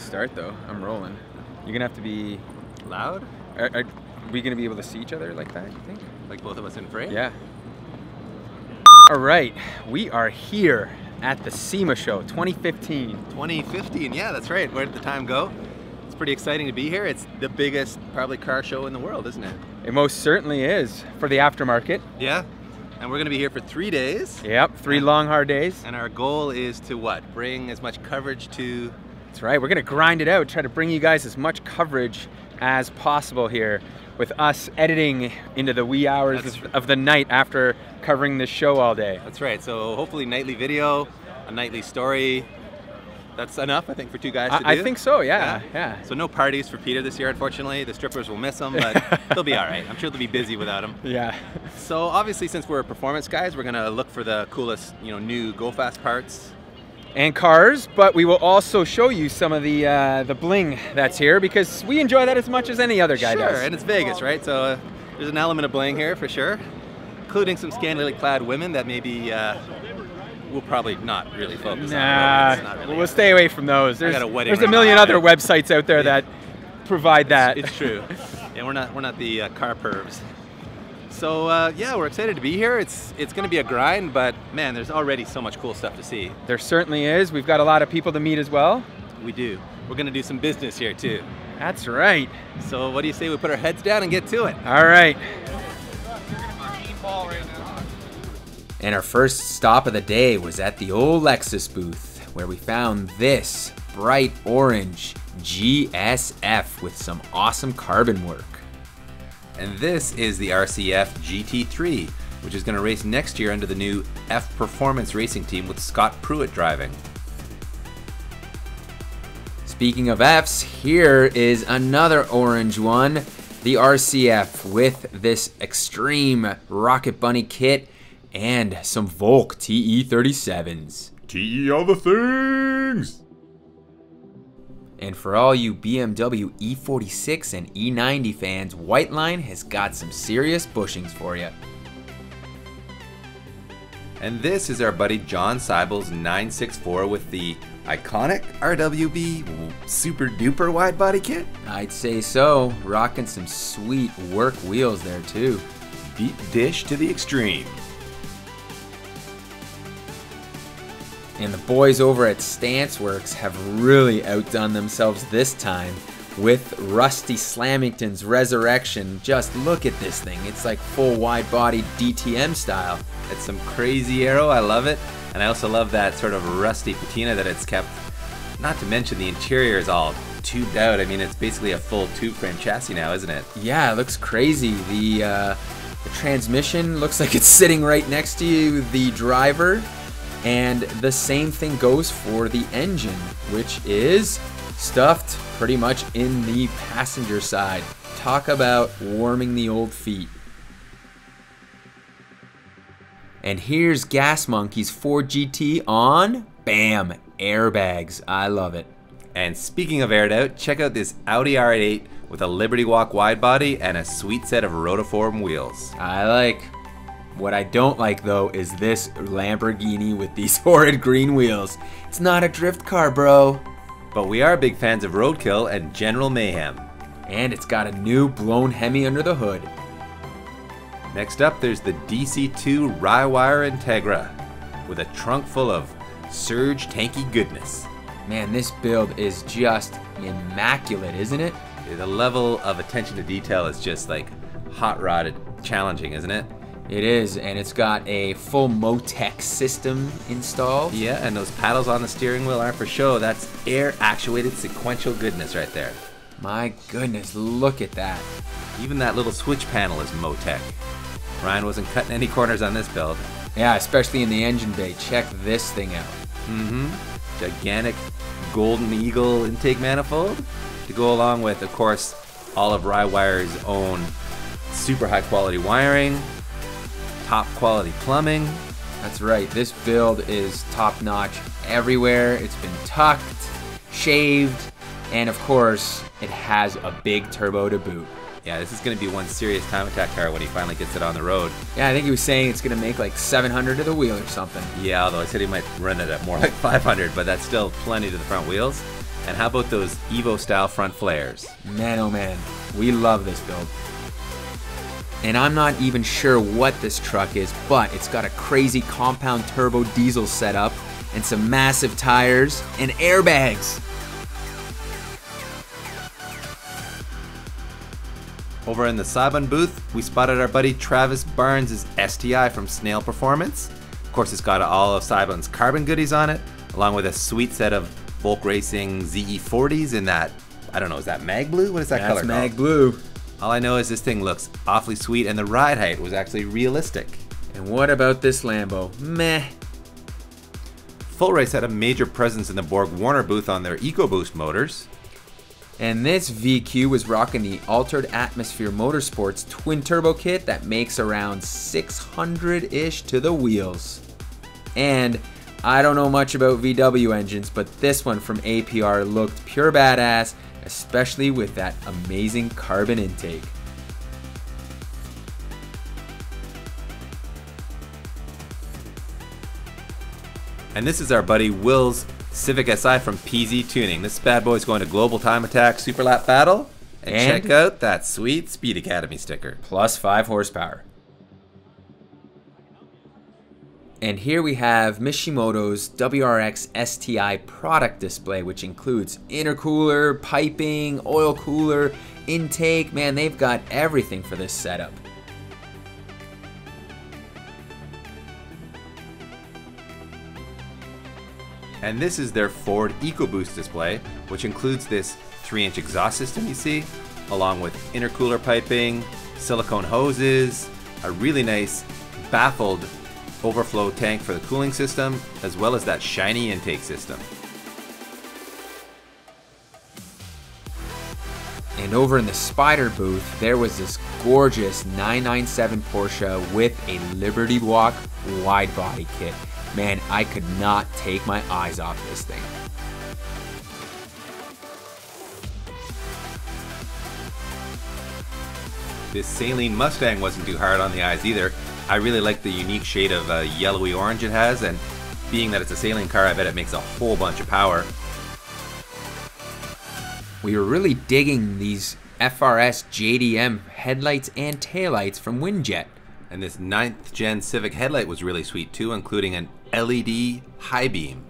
nice start, though. I'm rolling. You're gonna have to be loud. Are we gonna be able to see each other like that? You think? Like both of us in frame? Yeah. All right, we are here at the SEMA Show 2015. 2015, yeah, that's right. Where did the time go? It's pretty exciting to be here. It's the biggest probably car show in the world, isn't it? It most certainly is for the aftermarket. Yeah. And we're going to be here for 3 days. Yep, three long, hard days. And our goal is to what? Bring as much coverage to... That's right, we're going to grind it out, try to bring you guys as much coverage as possible here, with us editing into the wee hours of the night after covering this show all day. That's right, so hopefully nightly video, a nightly story. That's enough, I think, for two guys to do. I think so, yeah. So no parties for Peter this year, unfortunately. The strippers will miss him, but they'll be all right. I'm sure they'll be busy without him. Yeah. So obviously, since we're performance guys, we're gonna look for the coolest, you know, new go-fast parts and cars. But we will also show you some of the bling that's here, because we enjoy that as much as any other guy does. Sure, and it's Vegas, right? So there's an element of bling here for sure, including some scantily clad women that maybe. We'll probably not really focus on. Nah, really, we'll stay away from those. There's a million other websites out there that provide that. It's true. And we're not the car pervs. So yeah, we're excited to be here. It's going to be a grind, but man, there's already so much cool stuff to see. There certainly is. We've got a lot of people to meet as well. We do. We're going to do some business here too. That's right. So what do you say we put our heads down and get to it? All right. And our first stop of the day was at the old Lexus booth, where we found this bright orange GSF with some awesome carbon work. And this is the RCF GT3, which is gonna race next year under the new F Performance Racing Team with Scott Pruett driving. Speaking of Fs, here is another orange one, the RCF, with this extreme Rocket Bunny kit and some Volk TE37s. TE all the things! And for all you BMW E46 and E90 fans, Whiteline has got some serious bushings for you. And this is our buddy John Seibel's 964 with the iconic RWB super duper wide body kit? I'd say so, rocking some sweet work wheels there too. Deep dish to the extreme. And the boys over at Stance Works have really outdone themselves this time with Rusty Slamington's Resurrection. Just look at this thing. It's like full wide-body DTM style. It's some crazy aero. I love it. And I also love that sort of rusty patina that it's kept. Not to mention the interior is all tubed out. I mean, it's basically a full tube-frame chassis now, isn't it? Yeah, it looks crazy. The transmission looks like it's sitting right next to the driver. And the same thing goes for the engine, which is stuffed pretty much in the passenger side. Talk about warming the old feet. And here's Gas Monkey's 4GT on, bam, airbags. I love it. And speaking of aired out, check out this Audi R8 with a Liberty Walk wide body and a sweet set of Rotiform wheels. I like. What I don't like, though, is this Lamborghini with these horrid green wheels. It's not a drift car, bro. But we are big fans of Roadkill and General Mayhem. And it's got a new blown Hemi under the hood. Next up, there's the DC2 Rywire Integra with a trunk full of surge tanky goodness. Man, this build is just immaculate, isn't it? The level of attention to detail is just like hot-rodded challenging, isn't it? It is, and it's got a full Motec system installed. Yeah, and those paddles on the steering wheel aren't for show. That's air-actuated sequential goodness right there. My goodness, look at that. Even that little switch panel is Motec. Ryan wasn't cutting any corners on this build. Yeah, especially in the engine bay. Check this thing out. Mm-hmm. Gigantic Golden Eagle intake manifold to go along with, of course, all of Rywire's own super high-quality wiring. Top quality plumbing. That's right, this build is top notch everywhere. It's been tucked, shaved, and of course, it has a big turbo to boot. Yeah, this is gonna be one serious time attack car when he finally gets it on the road. Yeah, I think he was saying it's gonna make like 700 to the wheel or something. Yeah, although I said he might run it at more like 500, but that's still plenty to the front wheels. And how about those Evo-style front flares? Man, oh man, we love this build. And I'm not even sure what this truck is, but it's got a crazy compound turbo diesel setup and some massive tires and airbags. Over in the Saibon booth, we spotted our buddy Travis Barnes' STI from Snail Performance. Of course, it's got all of Saibon's carbon goodies on it, along with a sweet set of Volk Racing ZE40s in that, I don't know, is that mag blue? What is that color called? That's mag blue. All I know is this thing looks awfully sweet and the ride height was actually realistic. And what about this Lambo? Meh. Full Race had a major presence in the Borg Warner booth on their EcoBoost motors. And this VQ was rocking the Altered Atmosphere Motorsports twin turbo kit that makes around 600-ish to the wheels. And I don't know much about VW engines, but this one from APR looked pure badass, especially with that amazing carbon intake. And this is our buddy Will's Civic SI from PZ Tuning. This bad boy's going to Global Time Attack Super Lap Battle. And check out that sweet Speed Academy sticker. Plus 5 horsepower. And here we have Mishimoto's WRX STI product display, which includes intercooler, piping, oil cooler, intake. Man, they've got everything for this setup. And this is their Ford EcoBoost display, which includes this 3-inch exhaust system you see, along with intercooler piping, silicone hoses, a really nice baffled overflow tank for the cooling system, as well as that shiny intake system. And over in the Spider booth, there was this gorgeous 997 Porsche with a Liberty Walk wide body kit. Man, I could not take my eyes off this thing. This saline Mustang wasn't too hard on the eyes either. I really like the unique shade of yellowy orange it has, and being that it's a saline car, I bet it makes a whole bunch of power. We were really digging these FRS JDM headlights and taillights from Windjet. And this 9th gen Civic headlight was really sweet too, including an LED high beam.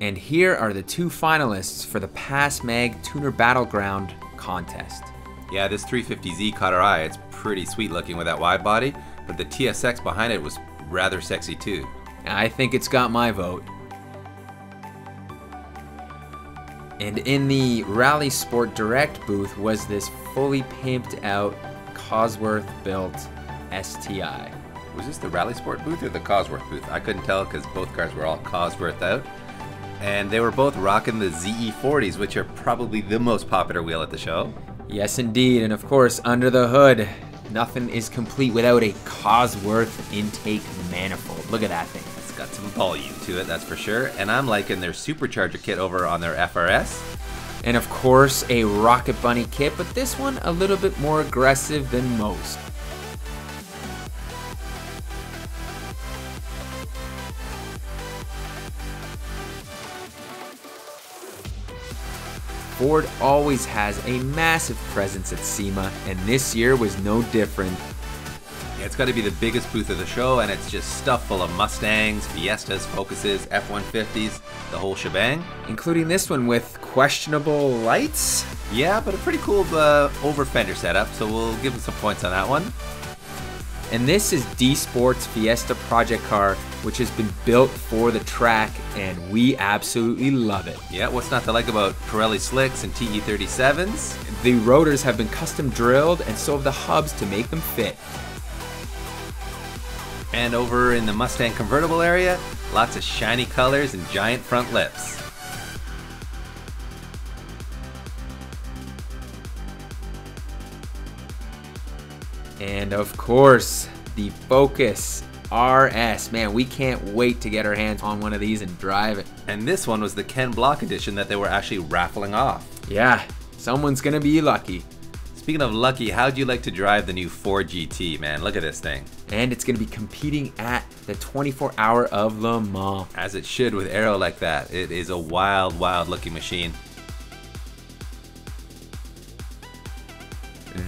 And here are the two finalists for the Pass Mag Tuner Battleground contest. Yeah, this 350Z caught our eye. It's pretty sweet looking with that wide body, but the TSX behind it was rather sexy too. I think it's got my vote. And in the Rally Sport Direct booth was this fully pimped out Cosworth built STI. Was this the Rally Sport booth or the Cosworth booth? I couldn't tell because both cars were all Cosworth out. And they were both rocking the ZE40s, which are probably the most popular wheel at the show. Yes indeed, and of course under the hood, nothing is complete without a Cosworth intake manifold. Look at that thing. It's got some volume to it, that's for sure. And I'm liking their supercharger kit over on their FRS. And of course a Rocket Bunny kit, but this one a little bit more aggressive than most. Ford always has a massive presence at SEMA, and this year was no different. Yeah, it's got to be the biggest booth of the show, and it's just stuffed full of Mustangs, Fiestas, Focuses, F-150s, the whole shebang. Including this one with questionable lights. Yeah, but a pretty cool over fender setup, so we'll give them some points on that one. And this is D Sport's Fiesta project car, which has been built for the track, and we absolutely love it. Yeah, what's not to like about Pirelli slicks and TE37s? The rotors have been custom drilled, and so have the hubs to make them fit. And over in the Mustang convertible area, lots of shiny colors and giant front lips. And of course, the Focus RS. Man, we can't wait to get our hands on one of these and drive it. And this one was the Ken Block edition that they were actually raffling off. Yeah, someone's gonna be lucky. Speaking of lucky, how'd you like to drive the new Ford GT, man? Look at this thing. and it's going to be competing at the 24 Hour of Le Mans. As it should with aero like that. It is a wild, wild looking machine.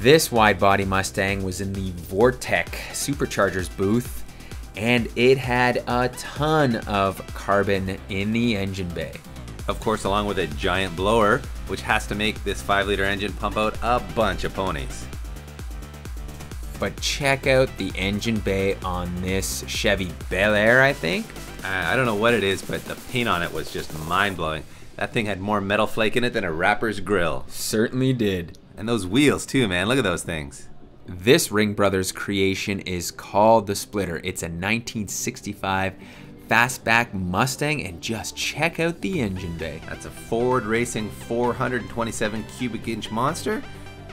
This wide body Mustang was in the Vortec Superchargers booth, and it had a ton of carbon in the engine bay. Of course, along with a giant blower, which has to make this 5-liter engine pump out a bunch of ponies. But check out the engine bay on this Chevy Bel Air, I think. I don't know what it is, but the paint on it was just mind-blowing. That thing had more metal flake in it than a rapper's grill. Certainly did. And those wheels too, man, look at those things. This Ring Brothers creation is called the Splitter. It's a 1965 fastback Mustang, and just check out the engine bay. That's a Ford Racing 427 cubic inch monster,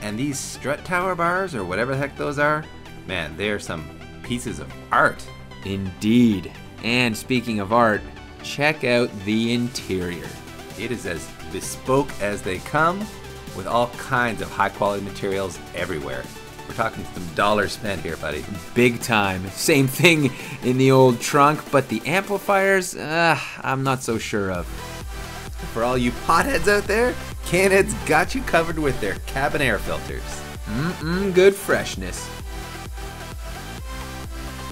and these strut tower bars, or whatever the heck those are, man, they are some pieces of art. Indeed. And speaking of art, check out the interior. It is as bespoke as they come, with all kinds of high quality materials everywhere. We're talking some dollars spent here, buddy. Big time. Same thing in the old trunk, but the amplifiers, I'm not so sure of. For all you potheads out there, Canhead's got you covered with their cabin air filters. Good freshness.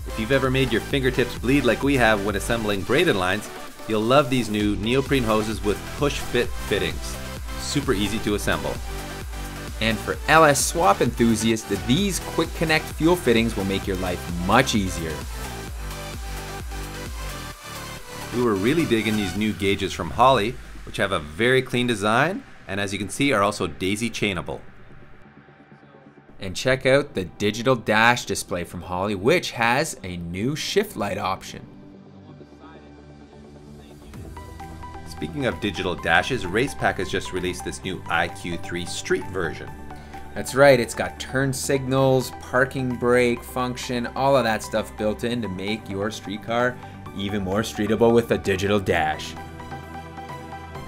If you've ever made your fingertips bleed like we have when assembling braided lines, you'll love these new neoprene hoses with push-fit fittings. Super easy to assemble. And for LS swap enthusiasts, these Quick Connect fuel fittings will make your life much easier. We were really digging these new gauges from Holley, which have a very clean design, and as you can see, are also daisy chainable. And check out the digital dash display from Holley, which has a new shift light option. Speaking of digital dashes, Racepack has just released this new IQ3 Street version. That's right, it's got turn signals, parking brake function, all of that stuff built in to make your street car even more streetable with a digital dash.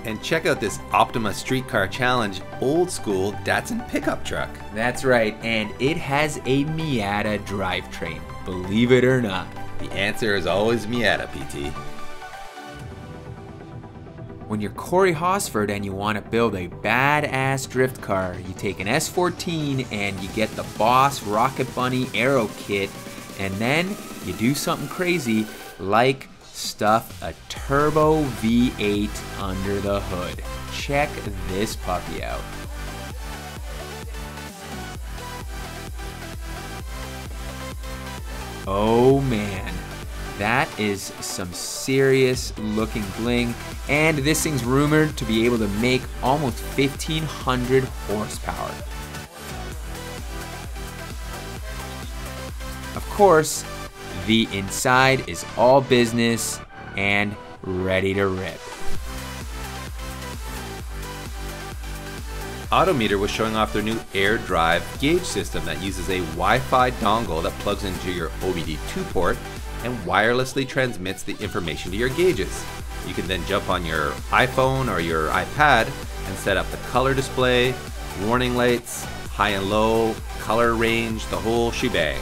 And check out this Optima Streetcar Challenge old school Datsun pickup truck. That's right, and it has a Miata drivetrain, believe it or not. The answer is always Miata, PT. When you're Corey Hosford and you want to build a badass drift car, you take an S14 and you get the Boss Rocket Bunny Aero Kit, and then you do something crazy like stuff a turbo V8 under the hood. Check this puppy out. Oh man. That is some serious looking bling, and this thing's rumored to be able to make almost 1,500 horsepower. Of course, the inside is all business and ready to rip. Autometer was showing off their new AirDrive gauge system that uses a Wi-Fi dongle that plugs into your OBD2 port and wirelessly transmits the information to your gauges. You can then jump on your iPhone or your iPad and set up the color display, warning lights, high and low, color range, the whole shebang.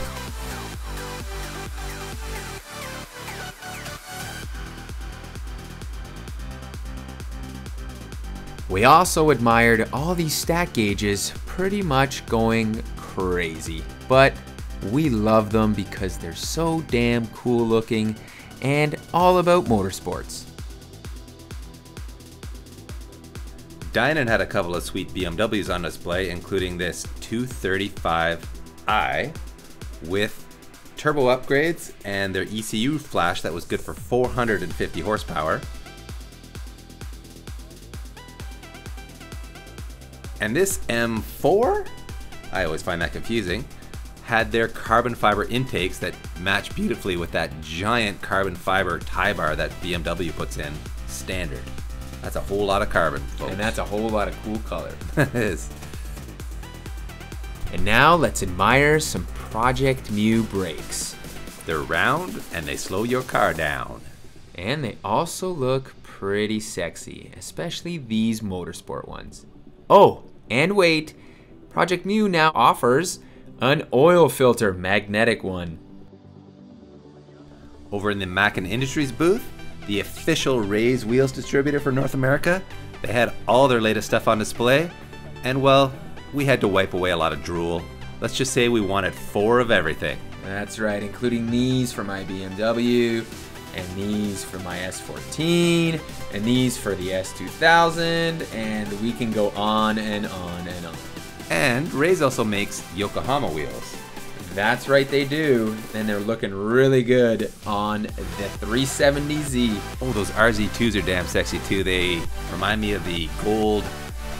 We also admired all these stack gauges pretty much going crazy, but we love them because they're so damn cool looking and all about motorsports. Dinan had a couple of sweet BMWs on display, including this 235i with turbo upgrades and their ECU flash that was good for 450 horsepower. And this M4, I always find that confusing, had their carbon fiber intakes that match beautifully with that giant carbon fiber tie bar that BMW puts in standard. That's a whole lot of carbon, folks. And that's a whole lot of cool color. It is. And now let's admire some Project Mew brakes. They're round and they slow your car down. And they also look pretty sexy, especially these motorsport ones. Oh, and wait, Project Mew now offers an oil filter, magnetic one. Over in the Mackin Industries booth, the official Raise Wheels distributor for North America, they had all their latest stuff on display, and well, we had to wipe away a lot of drool. Let's just say we wanted 4 of everything. That's right, including these for my BMW, and these for my S14, and these for the S2000, and we can go on and on and on. And Raise also makes Yokohama wheels. That's right, they do, and they're looking really good on the 370Z. Oh, those RZ2s are damn sexy too. They remind me of the gold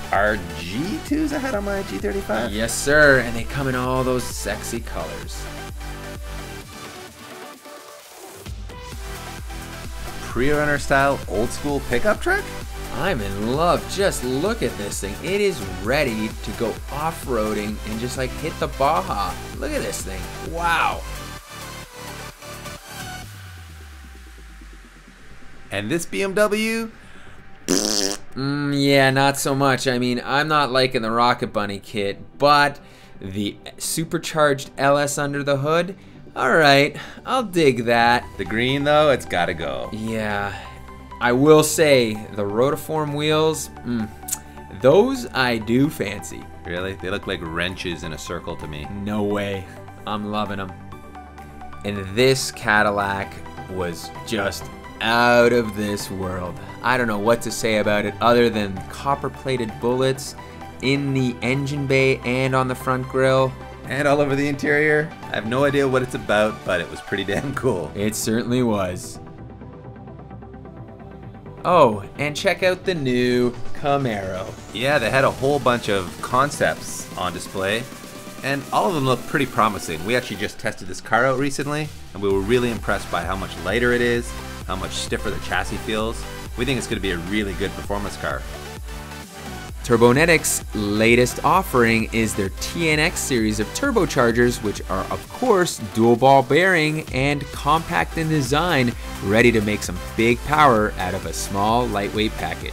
RG2s I had on my G35. Yes, sir, and they come in all those sexy colors. Pre-runner style old school pickup truck? I'm in love. Just look at this thing. It is ready to go off-roading and just like hit the Baja. Look at this thing. Wow. And this BMW? Yeah, not so much. I mean, I'm not liking the Rocket Bunny kit, but the supercharged LS under the hood? All right, I'll dig that. The green though, it's gotta go. Yeah. I will say, the Rotiform wheels, those I do fancy. Really? They look like wrenches in a circle to me. No way. I'm loving them. And this Cadillac was just out of this world. I don't know what to say about it other than copper-plated bullets in the engine bay and on the front grille. And all over the interior. I have no idea what it's about, but it was pretty damn cool. It certainly was. Oh, and check out the new Camaro. Yeah, they had a whole bunch of concepts on display, and all of them look pretty promising. We actually just tested this car out recently, and we were really impressed by how much lighter it is, how much stiffer the chassis feels. We think it's going to be a really good performance car. Turbonetics' latest offering is their TNX series of turbochargers, which are of course dual ball bearing and compact in design, ready to make some big power out of a small lightweight package.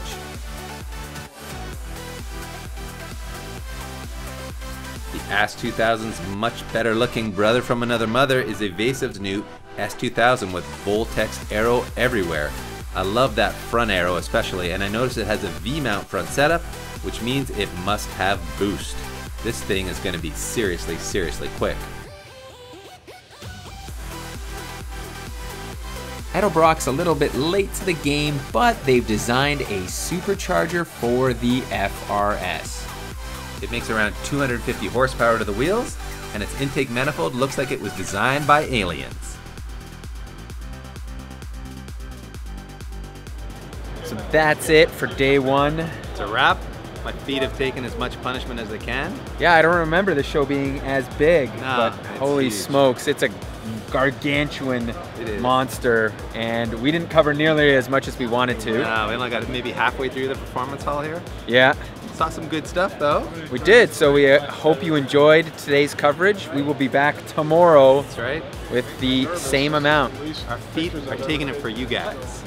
The S2000's much better looking brother from another mother is Evasive's new S2000 with Voltex Aero everywhere. I love that front aero especially, and I noticed it has a V-mount front setup, which means it must have boost. This thing is gonna be seriously, seriously quick. Edelbrock's a little bit late to the game, but they've designed a supercharger for the FRS. It makes around 250 horsepower to the wheels, and its intake manifold looks like it was designed by aliens. So that's it for day one. It's a wrap. My feet have taken as much punishment as they can. Yeah, I don't remember the show being as big, but holy smokes, it's a gargantuan monster, and we didn't cover nearly as much as we wanted to. No, we only got maybe halfway through the performance hall here. Yeah. Saw some good stuff though. We did, so we hope you enjoyed today's coverage. We will be back tomorrow. That's right. With the same amount. Our feet are taking it for you guys.